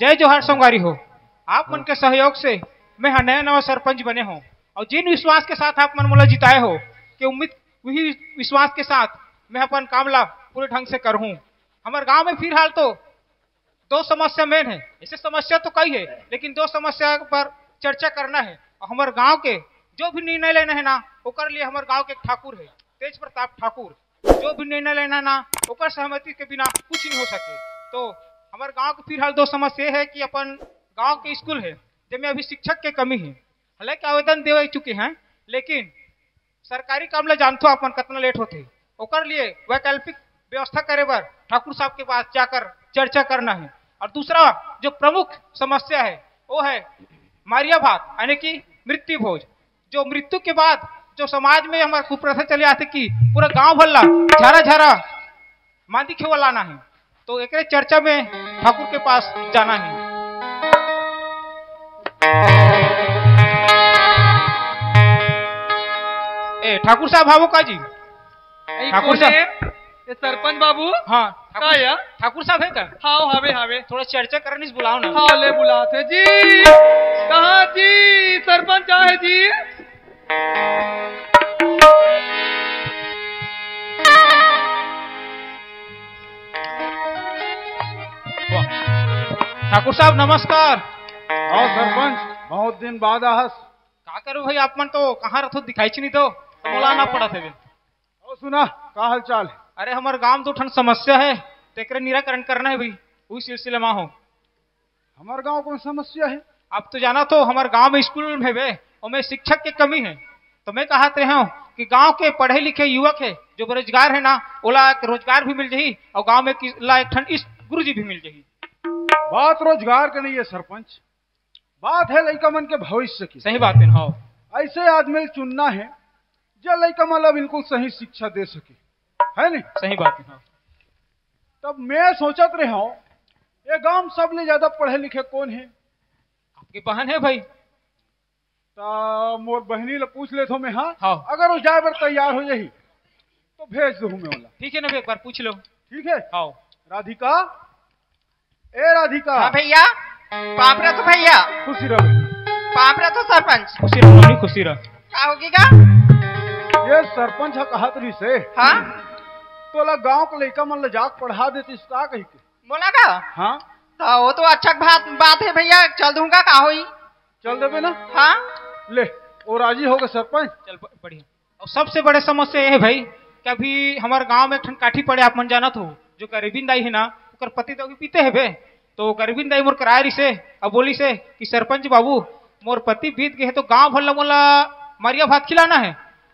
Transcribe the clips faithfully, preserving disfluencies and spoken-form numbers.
जय जोहार संगवारी हो। आप मन के सहयोग से मैं हा नया नवा सरपंच बने हो और जिन विश्वास के साथ आप मन मोला जिताए हो कि उम्मीद वही विश्वास के साथ मैं अपन काम ला पूरे ढंग से करूँ। हमारे गांव में फिलहाल तो दो समस्या मेन है, ऐसे समस्या तो कई है लेकिन दो समस्या पर चर्चा करना है और हमारे गाँव के जो भी निर्णय लेना है ना उकर लिए हमारे गाँव के एक ठाकुर है तेज प्रताप ठाकुर, जो भी निर्णय लेना ना उकर सहमति के बिना कुछ नहीं हो सके। तो हमारे गाँव की फिलहाल दो समस्या है कि अपन गांव के स्कूल है जिनमें अभी शिक्षक के कमी है, हालांकि आवेदन दे चुके हैं लेकिन सरकारी काम ला जानते हो अपन कितना लेट होते ओकर लिए वैकल्पिक व्यवस्था करे बार ठाकुर साहब के पास जाकर चर्चा करना है। और दूसरा जो प्रमुख समस्या है वो है मारिया भात यानी कि मृत्यु भोज, जो मृत्यु के बाद जो समाज में हमारे कुप्रथा चले आते कि पूरा गाँव भल्ला झारा झारा मांदी खेवल लाना है, तो एक चर्चा में ठाकुर के पास जाना है। ठाकुर साहब बाबू का जी, ठाकुर साहब ये सरपंच बाबू। हाँ ठाकुर साहब है का? हाँ हावे हावे थोड़ा चर्चा करने से बुलाओ ना। हाँ ले बुलाते जी। कहाँ जी सरपंच आए जी? ठाकुर साहब नमस्कार। और सरपंच बहुत दिन बाद आहस, का करूं भाई आप मन तो कहाँ रथो दिखाई नहीं दो तो बोलाना पड़ा थे। और सुना का हाल चाल है? अरे हमारे गांव तो ठन समस्या है तेरे निराकरण करना है भाई उस सिलसिले में हो। हमारे गांव कौन समस्या है आप तो जाना, तो हमारे गांव में स्कूल है वे और में शिक्षक की कमी है, तो मैं कहते हैं कि गाँव के पढ़े लिखे युवक है जो बेरोजगार है ना ओला एक रोजगार भी मिल जाये और गाँव में ठन इस गुरु जी भी मिल जाये। बात रोजगार के नहीं है सरपंच, बात है लड़का मन के भविष्य की। सही बात है। हाँ ऐसे आदमी चुनना है जो लड़का मन बिल्कुल सही शिक्षा दे सके, है नहीं? सही बात है। हाँ। तब मैं सोचत रहा हूँ ये गांव सबसे ज्यादा पढ़े लिखे कौन है? आपकी बहन है भाई, तो मोर बहनी पूछ ले तो मैं। हाँ, हाँ। अगर वो जाए पर तैयार हो जाए तो भेज दू मैं वाला। ठीक है ना, एक बार पूछ लो। ठीक है। हाँ राधिका, ए राधिका। हाँ भैया। पापरा तो भैया खुशी रहो, पापरा तो सरपंच खुशी रहो। नहीं खुशी रहो क्या होगी का? ये सरपंच है कहा तरी से। हाँ तोला गांव के लड़का मन ला जाक पढ़ा देती का कही के बोला का? हाँ तो वो तो अच्छा बात बात है भैया, चल दूंगा का होई चल देबे ना। हाँ ले ओ राजी हो गए सरपंच, चल बढ़िया। और सबसे बड़े समस्या ये है भाई कि अभी हमारे गाँव में काठी पड़े आप मन जानत हो, जो गरीबी दाई है ना ओकर पति तो पीते है भे, तो गरीबिन दाई मोर कराए रिसे अब बोली से कि सरपंच बाबू मोर पति बीत गए तो गांव भल्ला मोला मारिया भात खिलाना है,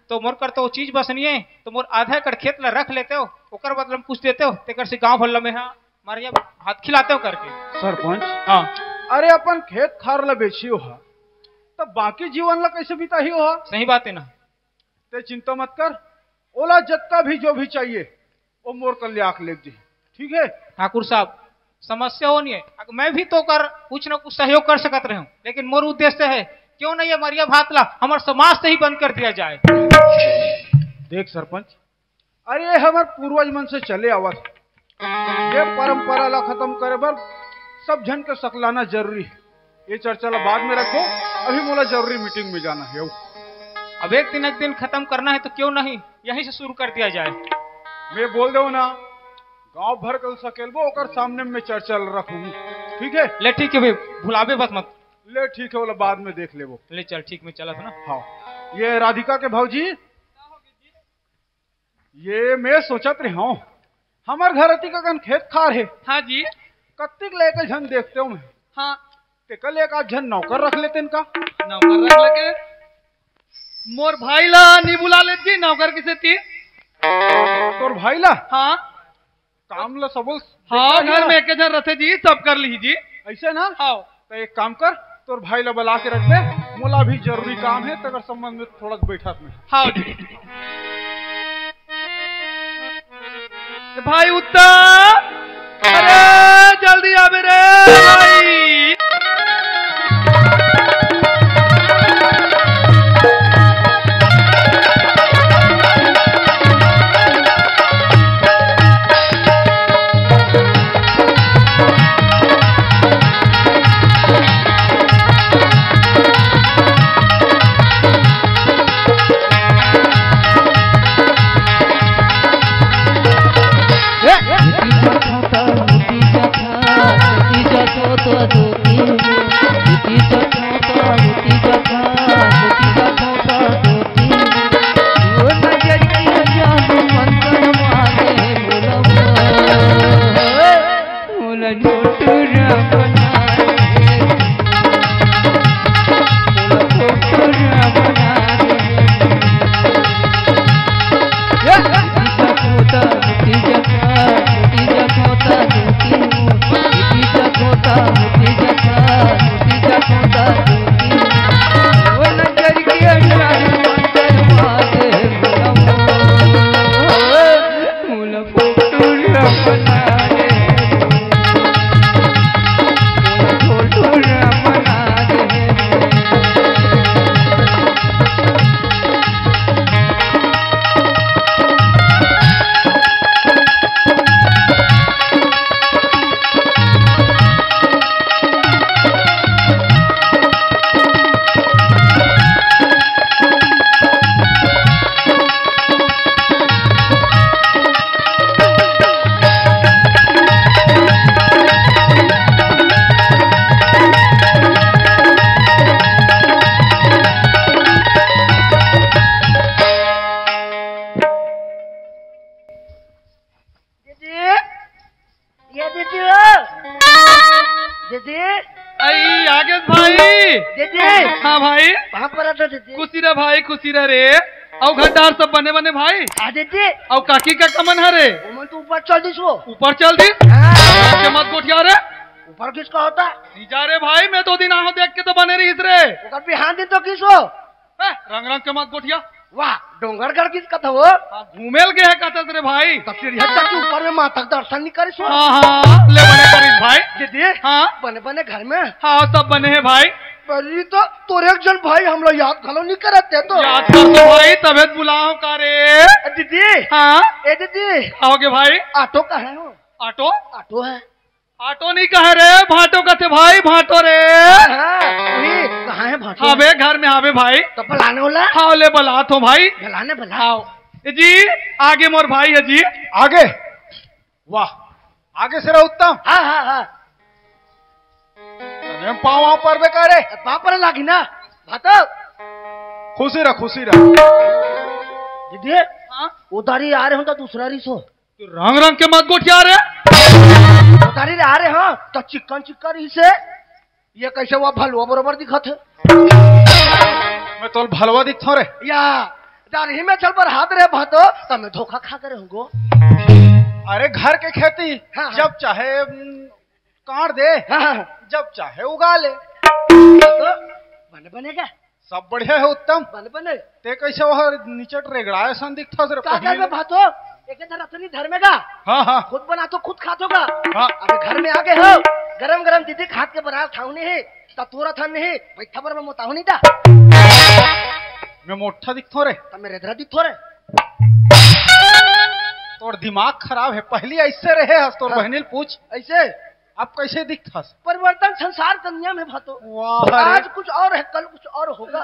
तो मोर कर तो चीज बसनी है तो मोर आधा एकड़ खेत ला रख लेते हो ओकर बदला कुछ देते हो तेकर से गांव भल्ला में हाँ मारिया भात खिलाते हो करके। सरपंच हाँ अरे अपन खेत खार ला बेची हो तब बाकी जीवन ला कैसे बिताही हो? सही बात है ना, ते चिंता मत कर, ओला जत्ता भी जो भी चाहिए वो मोर कर लिया ले जी। ठीक है ठाकुर साहब समस्या होनी है, मैं भी तो कर कुछ ना कुछ सहयोग कर सकते रहे हूँ लेकिन मोर उद्देश्य है क्यों नहीं ये मारिया भातला हमारे समाज से ही बंद कर दिया जाए। देख सरपंच अरे हमारे पूर्वज मन से चले आवत ये परंपरा ला खत्म करे बर सब जन के सकलाना जरूरी है। ये चर्चा ला बाद में रखो, अभी मोला जरूरी मीटिंग में जाना है। अब एक दिन एक दिन खत्म करना है तो क्यों नहीं यही से शुरू कर दिया जाए। मैं बोल दो ना गांव भर कल सकेलबो ओकर सामने में चर्चा रखूंगी। ठीक है ले ठीक है भाई भुलाबे बस मत ले। ठीक है बोला बाद में देख ले वो ले चल ठीक में चला था ना। हाँ ये राधिका के भाव जी, ये मैं सोचत रहा हूँ हमार घर अति का खेत खार है। हाँ जी कत्तिक लेके झन देखते हूँ। हाँ कल एक आध झन नौकर रख लेते इनका, नौकर रख लेके मोर भाई ला नहीं बुला लेती नौकर किसे थी तोर भाई ला। हाँ काम ला सबो। हाँ घर में एक जन रहते जी सब कर ली जी ऐसे ना। हाँ तो एक काम कर तोर भाई ला बुला के रख दे, मोला भी जरूरी काम है तगर संबंध में थोड़ा बैठक में। हाँ जी भाई उत्ता अरे जल्दी आवे रे भाई। दीदी आई आगे भाई दीदी। हाँ भाई वहाँ पर खुशी रह भाई, खुशी रह रे और घरदार सब बने बने भाई दीदी। और काकी का कमन है रे, उमन तो ऊपर चल दिस, वो ऊपर चल दिस के मत गोठिया रे, ऊपर किसका होता सीजा रे भाई। मैं दो दिन आहो देख के तो बने रही रे, बिहान दिन तो किस हो रंग रंग के मत गोठिया। वाह डोंगरगढ़ किसका था वो घूमेल के है कहते रे भाई, ऊपर में माता का दर्शन नहीं करी। हाँ हाँ ले बने करीस भाई दीदी। हाँ बने बने घर में हाँ सब बने हैं भाई। बड़ी तो तोरे एक जन भाई हम लोग याद घलो नहीं करते तो याद कर तो भाई तबियत बुलाओ का रे दीदी। हाँ ए दीदी आओगे भाई, ऑटो कहे हो? ऑटो ऑटो है, ऑटो नहीं कहे रे, भाटो कहते भाई, भाटो रे। कहाँ है भाटो? हाँ घर में हावे भाई। तो बलाने वाला? हाँ ले बला तो भाई, बलाने बला। हाँ जी आगे मोर भाई है जी आगे। वाह आगे से रह उत्तम। हाँ हाँ हाँ हम पाँव पर बे करे पाँव पर लागी ना भाटो। खुशी रह खुशी रह दीदी। हाँ उधारी आ रहे हो दूसरा रिसो रंग रंग के मत गोठिया रे, उतारी आ रहे हो तो चिकन चिकन इसे ये कैसे हुआ भलवा बरोबर दिखत है। मैं तो भलवा दिखता रे या दारी में चल पर हाथ रे भातो तमे धोखा खा करे होगो। अरे घर के खेती हाँ, जब चाहे काट दे हाँ, जब चाहे उगा ले तो बने बनेगा सब बढ़िया है उत्तम बने बने। ते कैसे वह नीचे रेगड़ा सन दिखता रे काका में भातो एक धरतनी घर में का। हाँ हाँ खुद बना तो खुद खा तो का। हाँ अबे घर में आके हो गरम गरम दीदी खात के बना खाऊने है तब तोरा थन नहीं बैठा पर मैं मोटा हूँ नहीं था मैं मोटा दिखता रे तब मेरे धरा दिखता रे तोर दिमाग खराब है। पहली ऐसे रहे हस तोर बहनिल पूछ ऐसे अब कैसे दिखता परिवर्तन संसार दुनिया में भातो आज कुछ और है कल कुछ और होगा।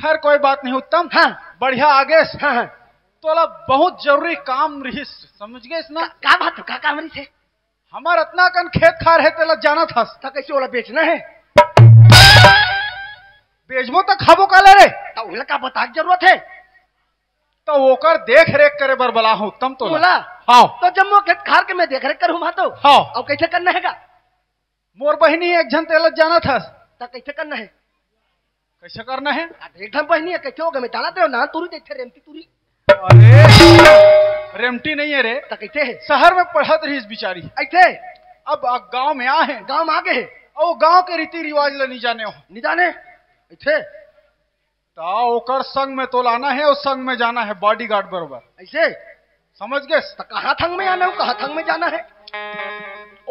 खैर कोई बात नहीं उत्तम। हाँ बढ़िया आगे तोला बहुत जरूरी काम रही समझ गए इसना का बात का काम रही है। हमार इतना कन खेत खार है तेला जाना था था कैसे ओला बेचना है बेचबो तो खाबो काले रे तो ओला का बता की जरूरत है तो ओकर देख रेख करे बर बला हूं उत्तम तो बोला। हां तो जम्मो खेत खार के मैं देख रेख करूं तो हां और कैसे करना हैगा मोर बहनी एक जन तेला जाना था तो कैसे करना है कैसे करना है एक ठम बहनी है कैसे होगा मैं डाला दे ना तुरी देखे रेमती तुरी। अरे रेमटी नहीं है रे तकते है शहर में पढ़त रही इस बिचारी ऐसे अब गांव में आ है गांव में आगे है और गांव के रीति रिवाज ले नहीं जाने हो नहीं जाने ऐसे ता ओकर संग में तो लाना है और संग में जाना है बॉडीगार्ड बरोबर ऐसे समझ गए। कहाँ थंग में आना हो कहाँ थंग में जाना है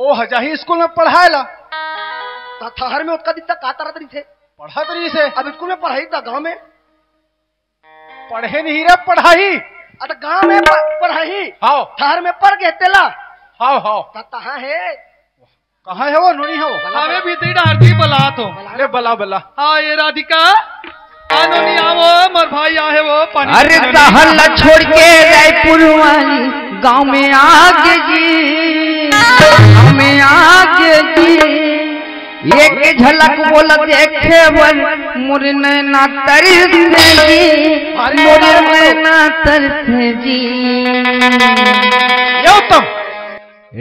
ओ हजाही स्कूल में पढ़ाएला शहर में उसका दिन तक आता रहती थे पढ़त रही से अब स्कूल में पढ़ाई था गाँव में पढ़े नहीं रे पढ़ाई अरे गांव में पढ़ाई हाँ शहर में पढ़ के तेला हाँ हाँ कहाँ है कहाँ है वो नोनी है वो हमें भी तेरा हरती बला तो अरे बला बला। हाँ ये राधिका नोनी आवो मर भाई आए वो पानी अरे हल्ला छोड़ के रायपुर वाली गांव में आके जी गाँव में आके जी एक झलक बोला देखे वन मोर नैना तरस जी मोर नैना तरस जी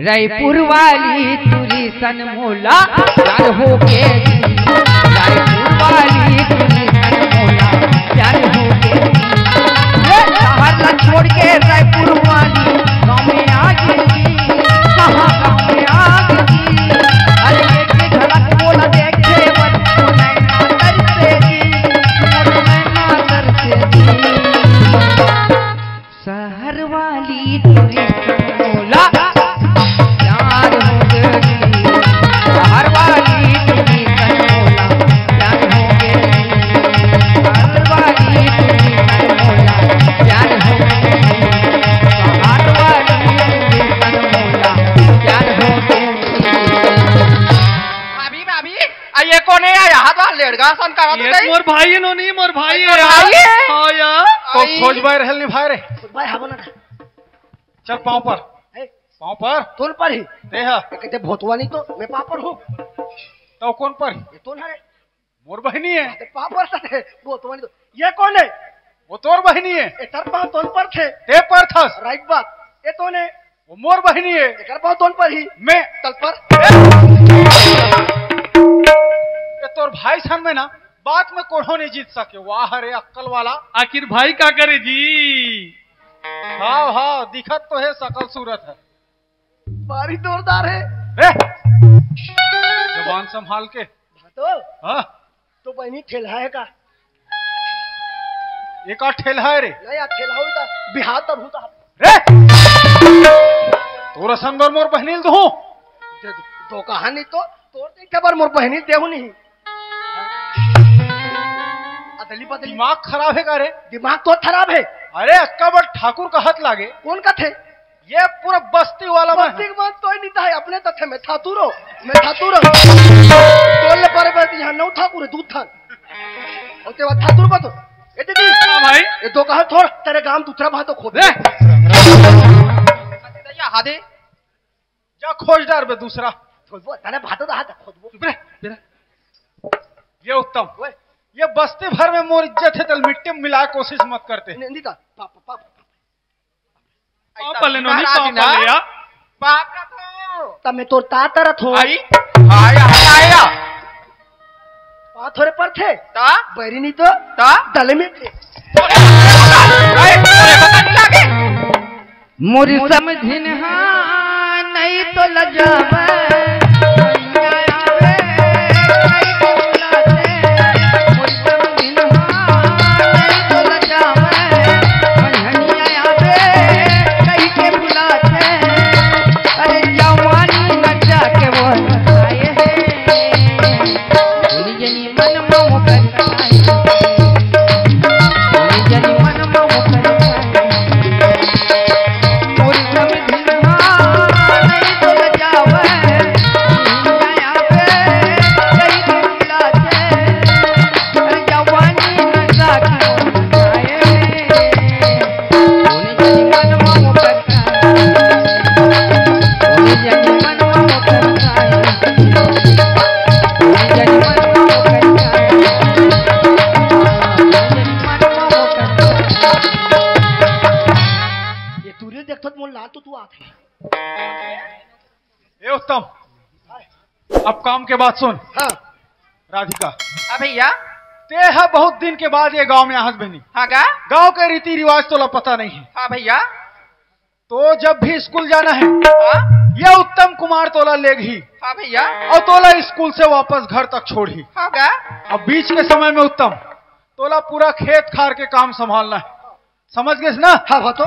रायपुर वाली तुरी सन मोला प्यार हो के रायपुर वाली तुरी सन मोला प्यार हो के छोड़ के रायपुर वाली गाँव में आ गई कहाँ गाँव में आ गई शहर वाली तुरी मोला प्यार हो गई शहर वाली तुरी मोला प्यार हो गई शहर वाली तुरी मोला प्यार हो गई शहर वाली तुरी मोला प्यार हो गई। भाभी भाभी ये कौन है यहाँ तो लड़का सन का मोर भाई नो नहीं मोर भाई है तो खोज भाई रहल नहीं भाई रे भाई हाबो ना चल पाँव पर पाँव पर तोल पर ही देहा कहते भोतवा नहीं तो मैं पाँव पर हूँ तो कौन पर ये तो ना रे मोर बहनी है तो पाँव पर थे भोतवा नहीं तो ये कौन है वो तोर बहनी है ये तर पाँव तोल पर थे ते पर था राइट बात ये तो ने वो मोर बहनी है कर पाँव तोल पर ही मैं तल पर तोर भाई सन में ना बात में कोढ़ो नहीं जीत सके। वाह रे अक्कल वाला, आखिर भाई का करे जी। हाँ हाँ दिखत तो है, सकल सूरत है, बारी जोरदार है, जबान संभाल के। तो हाँ तो बहनी ठेला है का एक ठेला है रे नहीं ठेला होता बिहार तब होता रे तोरा संदर मोर बहनील दो तो कहानी तो तोर ते खबर मोर बहनी देहु नहीं अदली बदली दिमाग खराब है का रे दिमाग तो खराब है। अरे अक्काबर ठाकुर का हाथ लागे कौन का थे ये पूरा बस्ती वाला बस्ती बात तो ही नहीं था अपने तो थे मैं ठाकुरो मैं ठाकुरो बोलने पर बात यहां नौ ठाकुर दूध था होते बात ठाकुर बात ए दीदी हां भाई ये तो कहा थोड़ा तेरे गांव दूसरा बात तो खोद दे या हादे जा खोजदार बे दूसरा खोदबो थाने भातो दा हाथ खोदबो चुप रे बेटा ये उत्तम ओए ये बस्ती भर में मोर इज्जत है तल मिट्टी में मिला कोशिश मत करते नहीं का पापा पापा पापा ले नो नहीं पापा लिया पापा तो तमे तोर ताता रथ हो आई हाय आया बात थोड़े पर थे ता बैरी नहीं तो ता दले में थे अरे पता नहीं लागे मोरी समझिन हां नहीं तो लजावे अब काम के बाद सुन। हाँ। राधिका भैया ते है बहुत दिन के बाद ये गांव में आहस बनी। हाँ का? गांव के रीति रिवाज तो ला पता नहीं है। हाँ भैया तो जब भी स्कूल जाना है हाँ? ये उत्तम कुमार तोला लेगी। हाँ भैया और तोला स्कूल से वापस घर तक छोड़ी। हाँ का? अब बीच के समय में उत्तम तोला पूरा खेत खार के काम संभालना है, समझ गए ना? हाँ भातो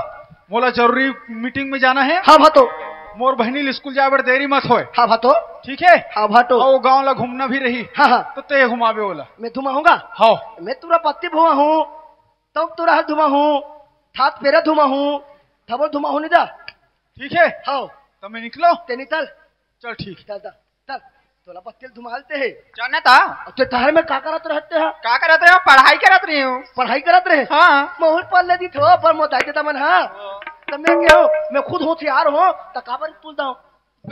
मोला जरूरी मीटिंग में जाना है। हाँ भातो मोर बहनी स्कूल जाए देरी मत होए। हाँ भातो ठीक है। हाँ भातो और गाँव ला घूमना भी रही। हाँ हाँ तो ते घुमावे ओला मैं घुमाऊंगा। हाँ मैं तुरा पत्ती भुआ हूँ तब तो तुरा धुमा हूँ हाथ पेरा धुमा हूँ थबो धुमा हूँ निदा ठीक है। हाँ तो मैं निकलो ते निकल चल ठीक चल चल तोला पत्ती धुमालते है जाना था तो तहर में का करत रहते हैं का करत रहे पढ़ाई करत रही हूँ पढ़ाई करत रहे। हाँ मोहर पढ़ लेती थो पर मोताई देता मन। हाँ मैं क्या हो मैं खुद होशियार हूँ तो काबर स्कूल जाऊँ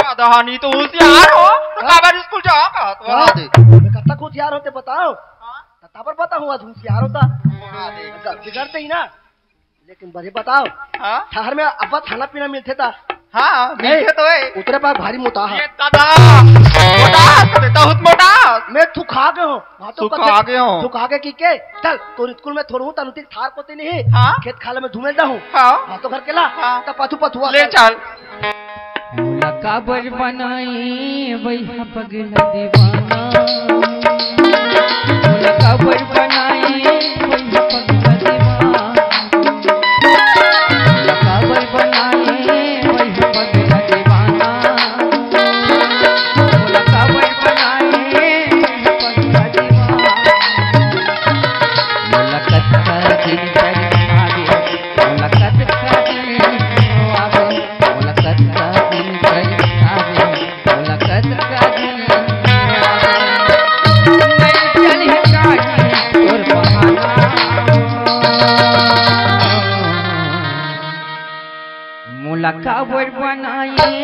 दादाहानी तो होशियार हो तो काबर स्कूल जाओ का तो बता दे मैं कब तक होशियार होते बताओ हां तबर पता हुआ होशियार होता बता दे सब बिगड़ते ही ना लेकिन बड़े बताओ हां शहर में अब खाना पीना मिलते था। हां मिलते तो है उतरे पर भारी मोटा है दादा मोटा देता हूं मोटा मैं तू खा गए हो हां तो खा गए हो तू खा के की के चल तोर स्कूल में थोड़ू तनुती थार कोते नहीं खेत खाले में धुमेदा हूं हां तो घर के ला तो पाथू पथुआ ले चल मोला काबर बनाई वैहा पगला दीवाना मोला काबर बनाई वैहा पगला दीवाना मोला काबर बनाई काबर बनाए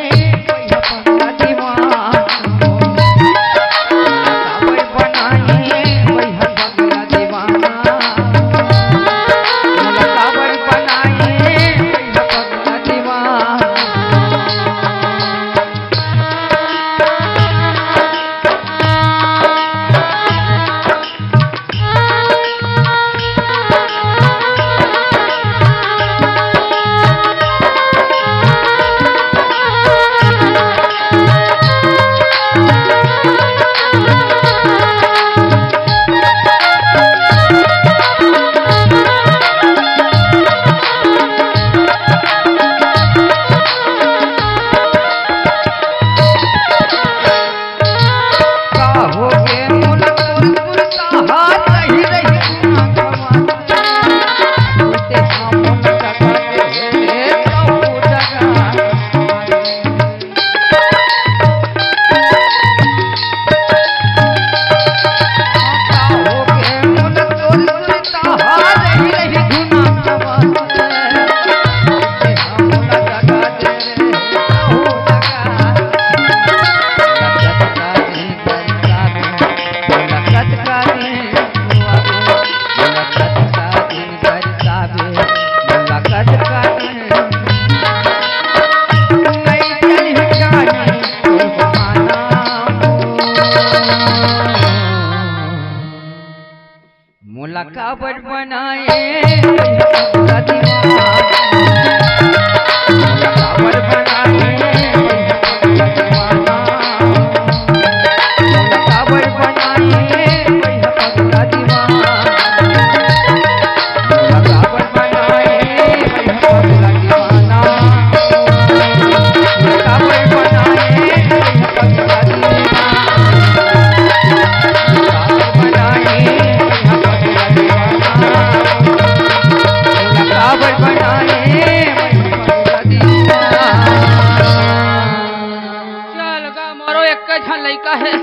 जाता है।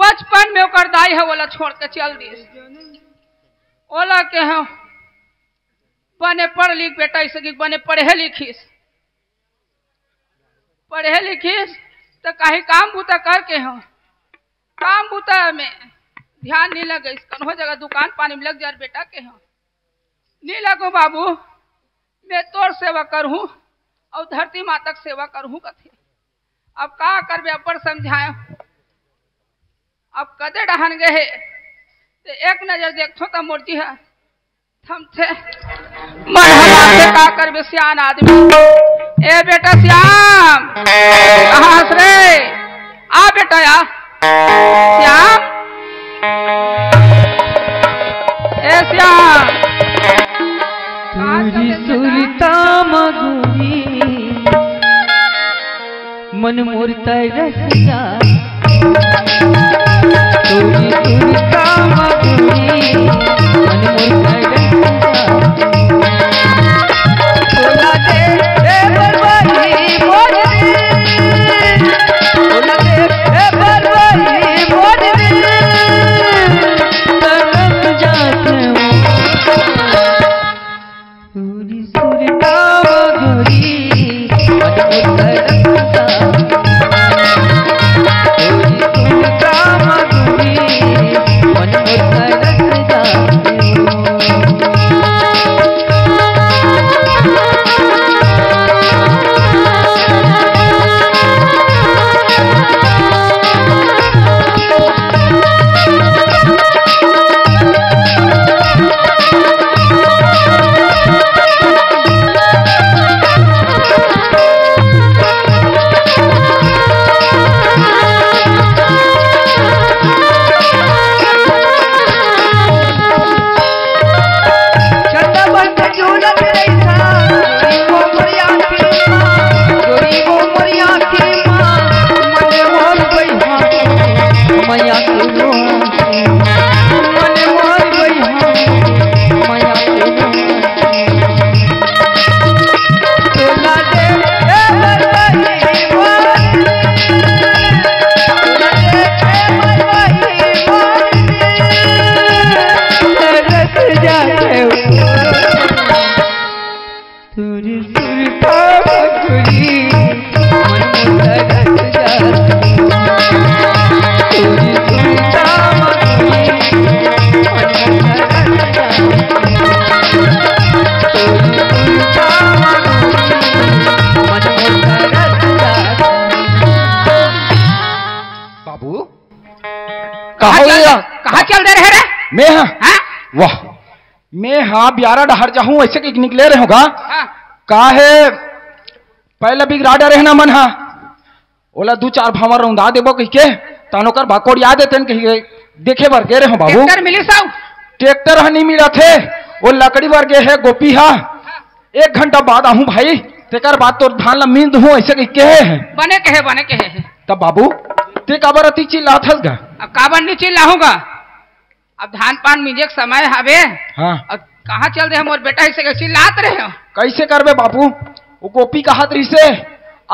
बचपन में ओकर दाई है ओला छोड़ के चल दिए, ओला के है बने पढ़ लिख बेटा इसकी बने पढ़े लिखीस पढ़े लिखीस तो कहीं काम बूता करके हो, काम बूता में ध्यान नहीं लगे, कन्हो जगह दुकान पानी में लग जा बेटा के हो, नहीं लगो बाबू मैं तोर सेवा करूँ और धरती माता की सेवा करूँ कथे। अब का करबे अपर समझाए, अब कदे डहन गए है तो एक नजर देखो तो मूर्ति है थम थे मरहबा का करबे सियान आदमी। ए बेटा श्याम कहाँ हंस रे, आ बेटा या श्याम, ए श्याम सुरता मगुरी मन मूर्ता रसिया तुरी सुरता मगुरी मन मूर्ता मैं हाँ वाह मैं हाँ ब्यारा डहर जाऊँ ऐसे कि निकले रहे होगा हाँ। का है पहले बिग राडा रहना मन हा ओला दो चार भावर रौंदा देबो कह के तानोकर भाकोड़ याद तेन कहिए देखे बर गे रहे हो बाबू। ट्रैक्टर मिली साहू, ट्रैक्टर हा नहीं मिला थे वो लकड़ी बर गे है गोपी हा हाँ। एक घंटा बाद आऊँ भाई तेकर बाद तो धान ला मींद हूँ ऐसे कह के है बने कहे बने कहे तब बाबू ते काबर अति चिल्ला थस गा अब काबर नहीं चिल्लाऊंगा। अब धान पान मिजे समय हावे हाँ। अब कहाँ चल रहे मोर बेटा ऐसे चिल्लात रहे हो कैसे करबे बापू वो गोपी कहत रही से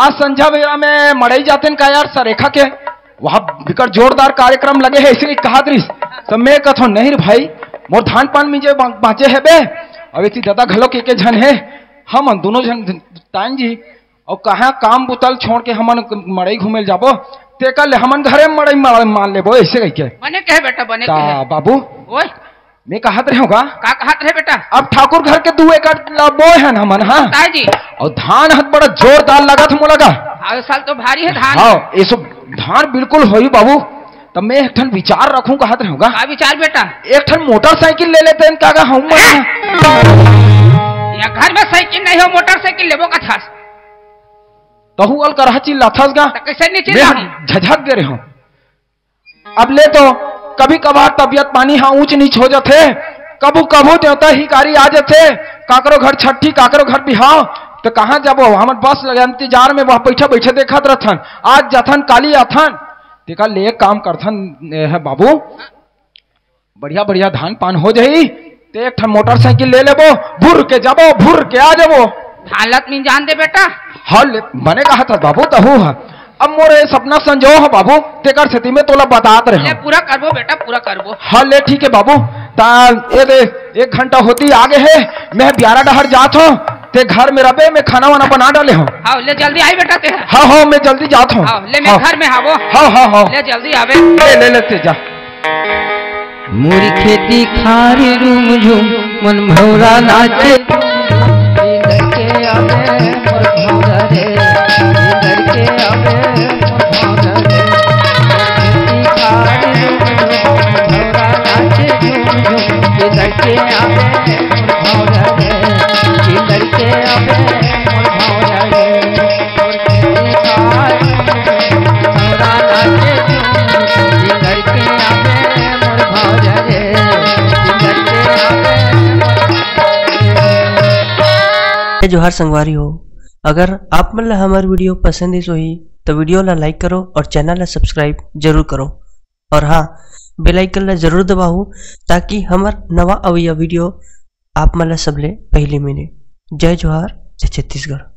आज संझा बेरा में मड़ई जाते का यार सरेखा के वहाँ बिकट जोरदार कार्यक्रम लगे है इसलिए कहत रही हाँ। तो मैं कथो नहीं भाई मोर धान पान मिजे बाँचे है बे अब इसी दादा घलो के, के झन है हमन दोनों झन तान जी और कहा काम बुतल छोड़ के हमन मड़ई घूमे जाबो तेकर ले हमन घरे मड़ई मान लेबो ऐसे कह के बने कहे बेटा बने कहे बाबू ओए मैं कहत रहे होगा का कहत रहे बेटा। अब ठाकुर घर के दो एकड़ लबो है न हमन हां ताजी और धान हत बड़ा जोरदार लगा थमो लगा हां साल तो भारी है धान हां ये सब धान बिल्कुल होई बाबू तब मैं एक ठन विचार रखूं कहत रहे होगा का विचार बेटा। एक ठन मोटरसाइकिल ले लेते हैं कागा हम या घर में साइकिल नहीं हो मोटरसाइकिल लेबो का था तहु अल कर चिल्ला थस गा कैसे नहीं चिल्ला झझक दे रहे हो। अब ले तो कभी कभार तबियत पानी हाँ ऊंच नीच हो जाते कबू कबू देवता ही कारी आ जाते काकरो घर छठी काकरो घर बिहाव तो कहाँ जाबो हमर बस लगे इंतजार में वह बैठा बैठे देखत रहथन आज जाथन काली आथन तेका ले काम करथन है बाबू बढ़िया बढ़िया धान पान हो जाही ते एक मोटरसाइकिल ले लेबो भुर के जाबो भुर के आ जाबो हालत नहीं जान दे बेटा हाल बने कहा था बाबू तहु अब मोरे सपना संजो है बाबू तेकर सेती में तोला बतात रहे पूरा करबो बेटा पूरा करबो। हाँ ले ठीक है बाबू ता ये दे एक घंटा होती आगे है मैं ब्यारा डहर जात हूँ ते घर में रबे मैं खाना वाना बना डाले हूँ। हाँ ले जल्दी आई बेटा ते। हाँ हाँ मैं जल्दी जात हूँ। हाँ, ले मैं घर में हावो। हाँ हाँ हाँ ले जल्दी आवे ले ले लेते जा। मोरी खेती खारी रूम झूम मन भौरा नाचे जोहार संगवारी हो। अगर आप मन ला हमार वीडियो पसंद है सोही तो वीडियो ला लाइक करो और चैनल ला सब्सक्राइब जरूर करो और हाँ बेल आइकन ला जरूर दबाओ ताकि हमार नवा अवैया वीडियो आप मन ला सबले पहले मिले। जय जोहार जय छत्तीसगढ़।